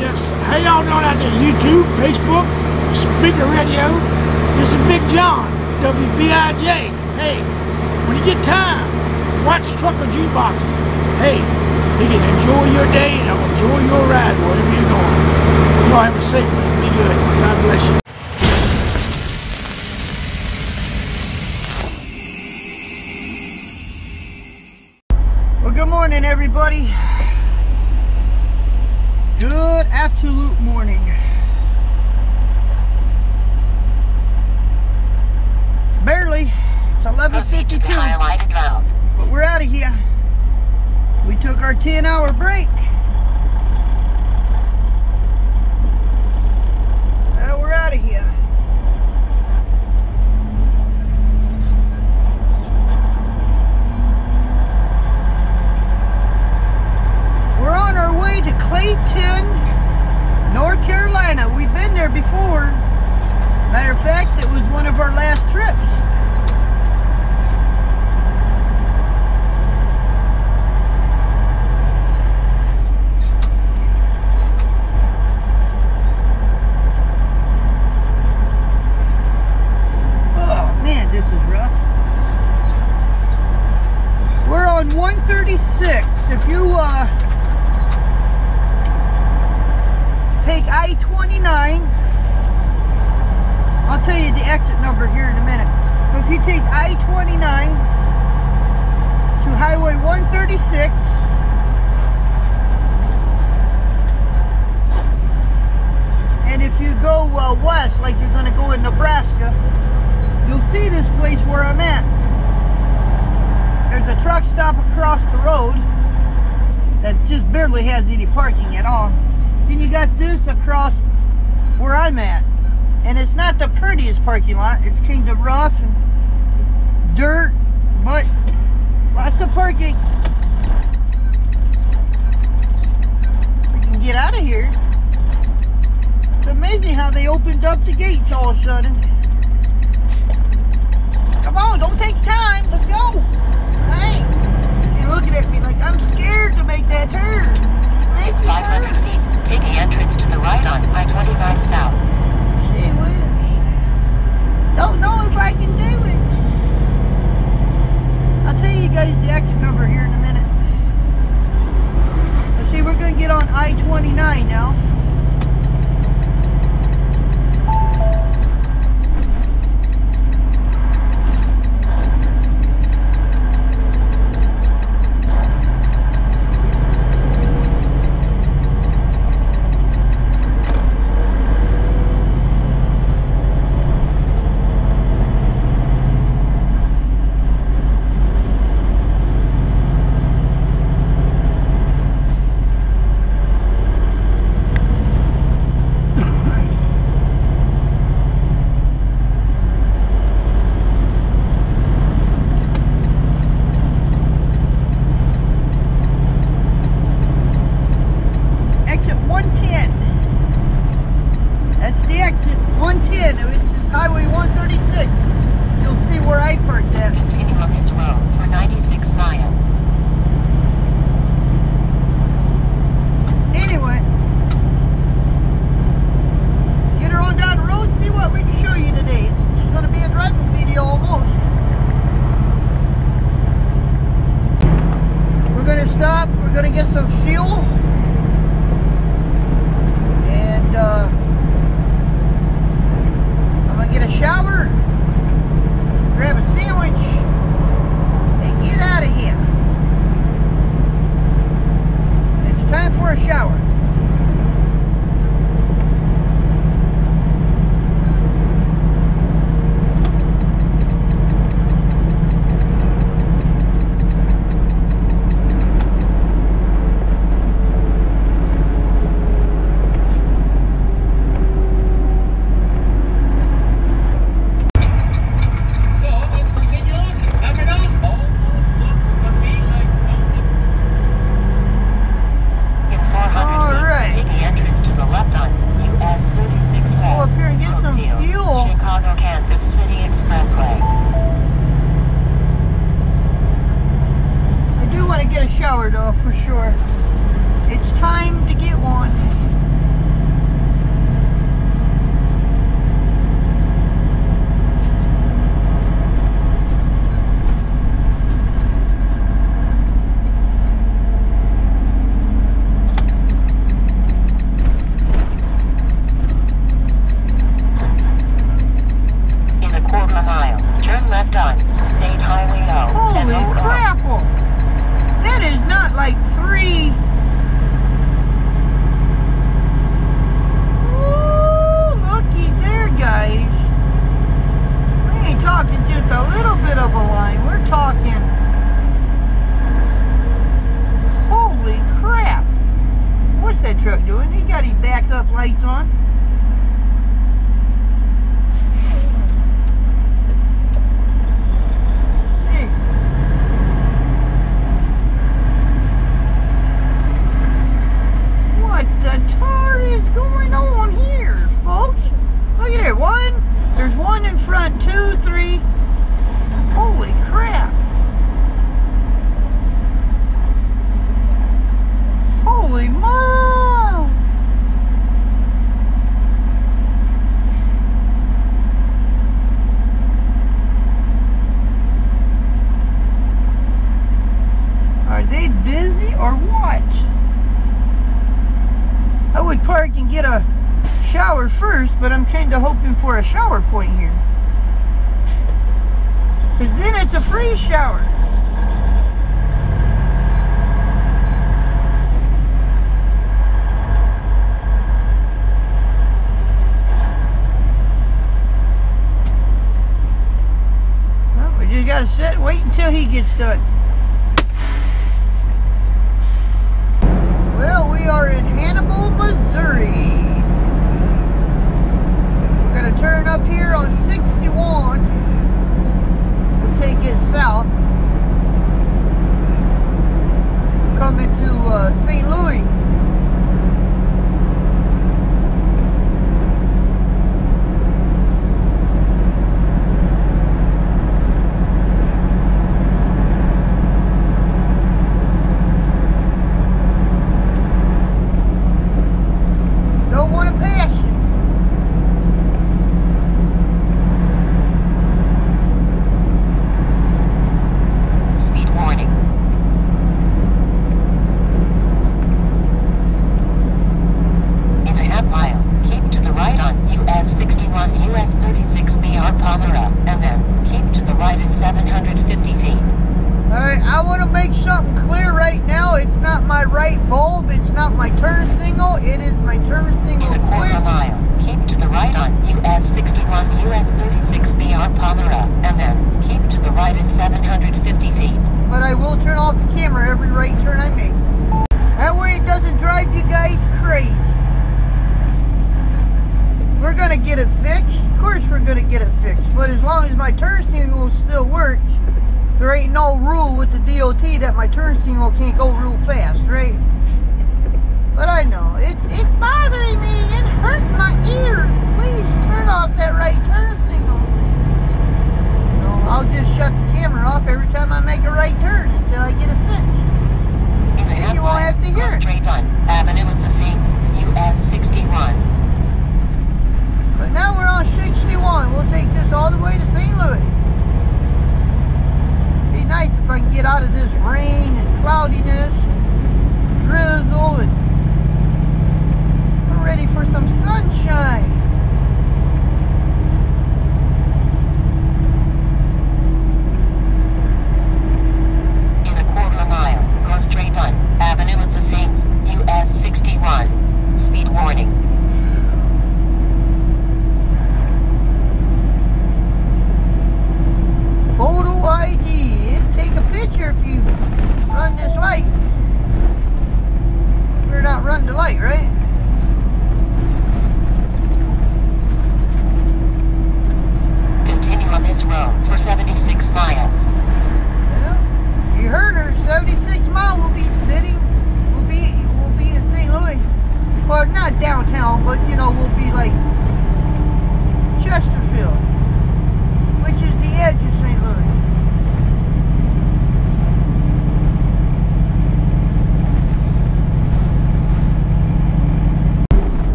Yes. How y'all doing out there? YouTube, Facebook, speaker radio. This is Big John, WBIJ. Hey, when you get time, watch Trucker G-Box. Hey, you can enjoy your day and I'll enjoy your ride wherever you're going. You all have a safe one. Be good. God bless you. Morning, everybody. Good absolute morning. Barely. It's 11:52. But we're out of here. We took our 10-hour break. Now we're out of here. To Clayton, North Carolina. We've been there before. Matter of fact, it was one of our last trips. Oh man, this is rough. We're on 136. If you take I-29. I'll tell you the exit number here in a minute. So if you take I-29 to Highway 136, and if you go west, like you're going to go in Nebraska, you'll see this place where I'm at. There's a truck stop across the road that just barely has any parking at all. Then you got this across where I'm at, and it's not the prettiest parking lot. It's kind of rough and dirt, but lots of parking. We can get out of here. It's amazing how they opened up the gates all of a sudden. Come on, don't take time. Let's go. Hey, you're looking at me like I'm scared to make that turn. Make me 500 turn. Feet. Take the entrance to the right on I-25 South. She will. Don't know if I can do it. I'll tell you guys the exit number here in a minute. But see, we're going to get on I-29 now. Shower. lights on. For a shower point here, because then it's a free shower. Well, we just gotta sit and wait until he gets done. Well, we are in Hannibal, Missouri. We're gonna turn up here on 61. We'll take it south. Come into St. Louis.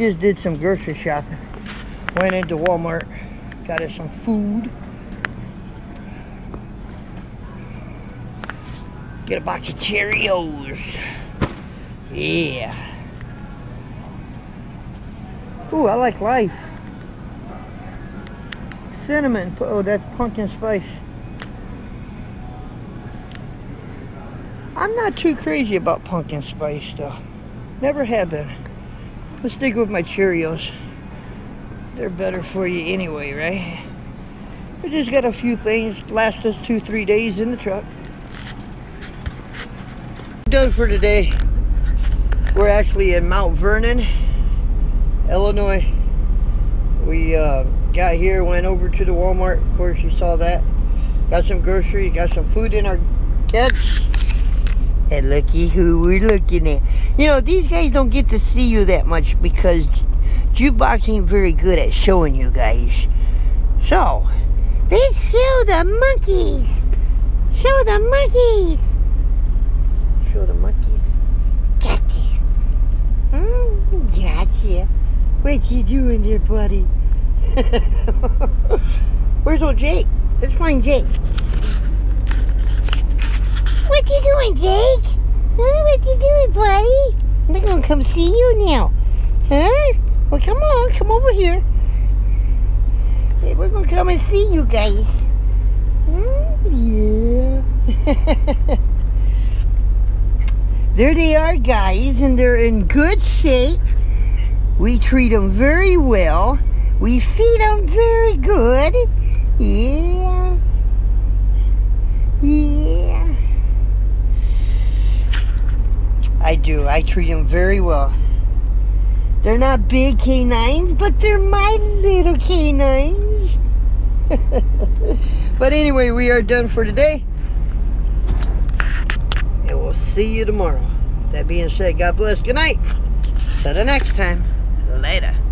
just did some grocery shopping. Went into Walmart, got us some food. Get a box of Cheerios. Yeah. Ooh, I like life. Cinnamon. Oh, that's pumpkin spice. I'm not too crazy about pumpkin spice, though. Never have been. Let's stick with my Cheerios. They're better for you anyway, right? We just got a few things. Last us 2-3 days in the truck. Done for today. We're actually in Mount Vernon, Illinois. We got here, went over to the Walmart. Of course, you saw that. Got some groceries, got some food in our guts. And looky who we're looking at. You know, these guys don't get to see you that much because Jukebox ain't very good at showing you guys. So, they show the monkeys. Show the monkeys. Show the monkeys. Gotcha. Gotcha. What you doing there, buddy? Where's old Jake? Let's find Jake. What you doing, Jake? Huh? What you doing, buddy? They're gonna come see you now. Huh? Well, come on. Come over here. Hey, we're gonna come and see you guys. Yeah. There they are, guys, and they're in good shape. We treat them very well. We feed them very good. Yeah. Yeah. I do. I treat them very well. They're not big canines, but they're my little canines. But anyway, we are done for today. And we'll see you tomorrow. That being said, God bless. Good night. Till the next time. Later.